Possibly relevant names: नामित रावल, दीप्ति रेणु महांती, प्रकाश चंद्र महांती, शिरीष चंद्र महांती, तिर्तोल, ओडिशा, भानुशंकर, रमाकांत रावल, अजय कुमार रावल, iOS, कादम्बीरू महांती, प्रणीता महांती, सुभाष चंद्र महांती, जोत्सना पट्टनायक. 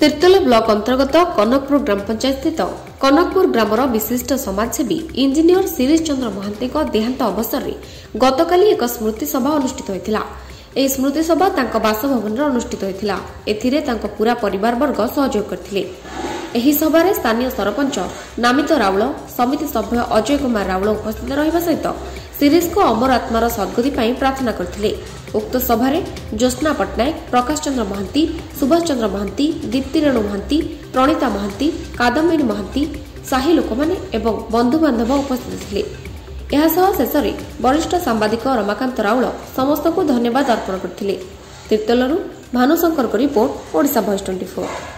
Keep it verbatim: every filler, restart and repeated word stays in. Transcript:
तिर्तोल block अंतर्गत कनकपुर ग्राम पंचायत स्थित Kanakpur grammar विशिष्ट समाजसेवी इंजीनियर शिरीष चंद्र महांती देहांत अवसर में गतकाली एक स्मृति सभा अनुष्ठित होइतिला। एही स्मृति सभा तांका बासभवन अनुष्ठित होइतिला। एथिरे तांका पूरा परिवार वर्ग सहयोग करथिले। एही सभारे स्थानीय सरपंच नामित रावल, समिति सभ्य अजय कुमार रावल उपस्थित रहिबा सहित शिरीष को अमर आत्मार सद्गति प्रार्थना करथिले। उक्त सभारे जोत्सना पट्टनायक, प्रकाश चंद्र महांती, सुभाष चंद्र महांती, दीप्ति रेणु महांती, प्रणीता महांती, कादम्बीरू महांती साही लोकमाने एवं बंधुबान्धव उपस्थित थिले। एहा सह शेषरे वरिष्ठ सांबादिक रमाकांत रावल समस्त को धन्यवाद अर्पण करथिले। तिर्तोलरू भानुशंकर report ओडिशा voice twenty four.